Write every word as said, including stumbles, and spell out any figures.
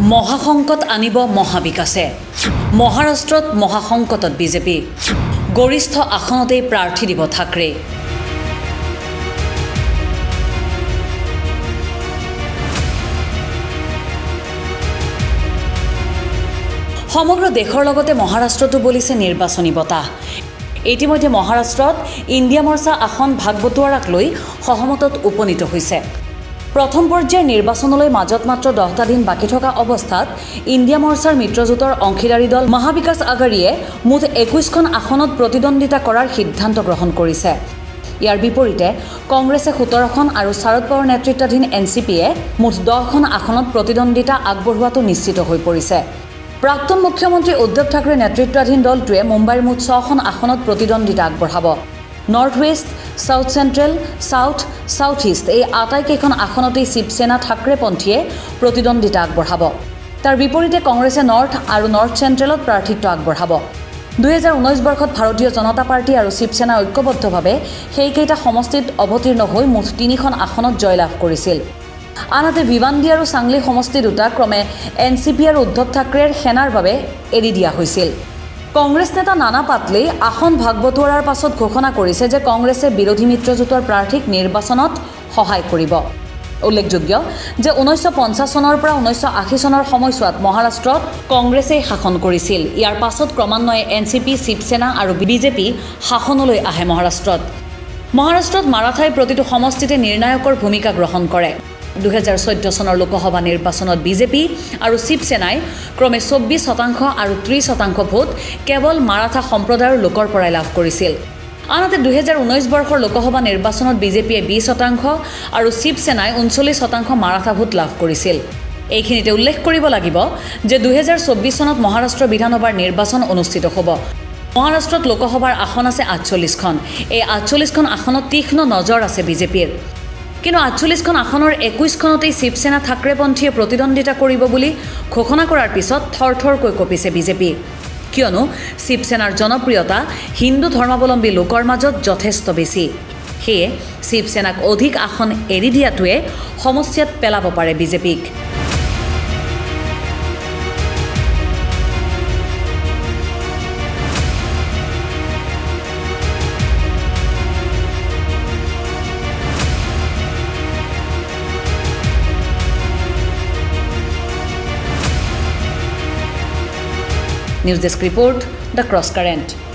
महासंकट आनिब महाविकासे महाराष्ट्रत महासंकटत बीजेपी गरिष्ठ आसनते प्रार्थी दिब ठाकरे समग्र देशर लगते महाराष्ट्रतो बोलिसे निर्वाचनी बता इतिमध्ये महाराष्ट्रत इंडिया मोर्चा आसन भाग बटुवाराक लई सहमतत उपनीत होइसे। प्रथम पर्यायर निर्वाचनলৈ মাজত मात्र দহটা दिन बाकी থকা অৱস্থাত ইন্ডিয়া মৰ্চাৰ মিত্ৰজোঁটৰ অংশীদাৰী দল মহাবিকাশ আঘাড়ীয়ে মুঠ একৈশখন আসনত প্ৰতিদ্বন্দ্বিতা কৰাৰ সিদ্ধান্ত গ্ৰহণ কৰিছে। ইয়াৰ বিপৰীতে কংগ্ৰেছে সোতৰখন আৰু শাৰদ পাৱাৰ নেতৃত্বাধীন এন চি পিয়ে মুঠ দহখন আসনত প্ৰতিদ্বন্দ্বিতা আগবঢ়োৱাটো নিশ্চিত হৈ পৰিছে। প্ৰাক্তন মুখ্যমন্ত্ৰী উদ্ধৱ ঠাকৰে নেতৃত্বাধীন দলটোৱে মুম্বাইৰ মুঠ ছখন আসনত প্ৰতিদ্বন্দ্বিতা আগবঢ়াব। North west south central south south east এই আটাইকেইখন আসনতেই শিবসেনা ঠাকৰেপন্থীয়ে প্ৰতিদ্বন্দ্বিতা আগবঢ়াব। তাৰ বিপৰীতে কংগ্ৰেছে নৰ্থ আৰু নৰ্থ সেন্ট্ৰেলত প্ৰাৰ্থিত্ব আগবঢ়াব। দুহেজাৰ ঊনৈছ বৰ্ষত ভাৰতীয় জনতা পাৰ্টি আৰু শিবসেনা ঐক্যবদ্ধভাৱে সেইকেইটা সমষ্টিত অৱতীৰ্ণ হৈ মুঠ তিনিখন আসনত জয়লাভ কৰিছিল। আনহাতে ভিৱান্দি আৰু চাংলি সমষ্টি দুটা ক্ৰমে এন চি পি আৰু উদ্ধৱ ঠাকৰেৰ সেনাৰ বাবে এৰি দিয়া হৈছিল। কংগ্ৰেছ নেতা নানা পাটলে আসন ভাগ বতোৱাৰাৰ পাছত ঘোষণা কৰিছে যে কংগ্ৰেছে বিৰোধী মিত্ৰজোঁটৰ প্ৰাৰ্থীক নিৰ্বাচনত সহায় কৰিব। উল্লেখযোগ্য যে ঊনৈছশ পঞ্চাছ চনৰ পৰা ঊনৈছশ আশী চনৰ সময়ছোৱাত মহাৰাষ্ট্ৰত কংগ্ৰেছে শাসন কৰিছিল। ইয়াৰ পাছত ক্ৰমান্বয়ে এন চি পি শিৱসেনা আৰু বিজেপি শাসনলৈ আহে। মহাৰাষ্ট্ৰত মহাৰাষ্ট্ৰত মাৰাঠাই প্ৰতিটো সমষ্টিতে নিৰ্ণায়কৰ ভূমিকা গ্ৰহণ কৰে। দুহেজাৰ চৈধ্য চনৰ লোকসভা নিৰ্বাচনত বিজেপি আৰু শিৱসেনাই ক্ৰমে চৌব্বিছ শতাংশ আৰু ত্ৰিছ শতাংশ ভোট কেৱল মাৰাঠা সম্প্ৰদায়ৰ লোকৰ পৰাই লাভ কৰিছিল। আনহাতে দুহেজাৰ ঊনৈছ বৰ্ষৰ লোকসভা নিৰ্বাচনত বিজেপিয়ে বিছ শতাংশ আৰু শিৱসেনাই ঊনচল্লিছ শতাংশ মাৰাঠা ভোট লাভ কৰিছিল। এইখিনিতে উল্লেখ কৰিব লাগিব যে দুহেজাৰ চৌব্বিছ চনত মহাৰাষ্ট্ৰ বিধানসভাৰ নিৰ্বাচন অনুষ্ঠিত হ'ব। মহাৰাষ্ট্ৰত লোকসভাৰ আসন আছে আঠচল্লিছখন। এই আঠচল্লিছখন আসনত তীক্ষ্ণ নজৰ আছে বিজেপিৰ। কিন্তু আঠচল্লিছখন আসনৰ একৈশখনতেই শিৱসেনা ঠাকৰেপন্থীয়ে প্ৰতিদ্বন্দ্বিতা কৰিব বুলি ঘোষণা কৰাৰ পিছত থৰথৰকৈ কঁপিছে বিজেপি। কিয়নো শিৱসেনাৰ জনপ্ৰিয়তা হিন্দু ধৰ্মাৱলম্বী লোকৰ মাজত যথেষ্ট বেছি। সেয়ে শিৱসেনাক অধিক আসন এৰি দিয়াটোৱে সমস্যাত পেলাব পাৰে বিজেপিক। News Desk Report, The CrossCurrent.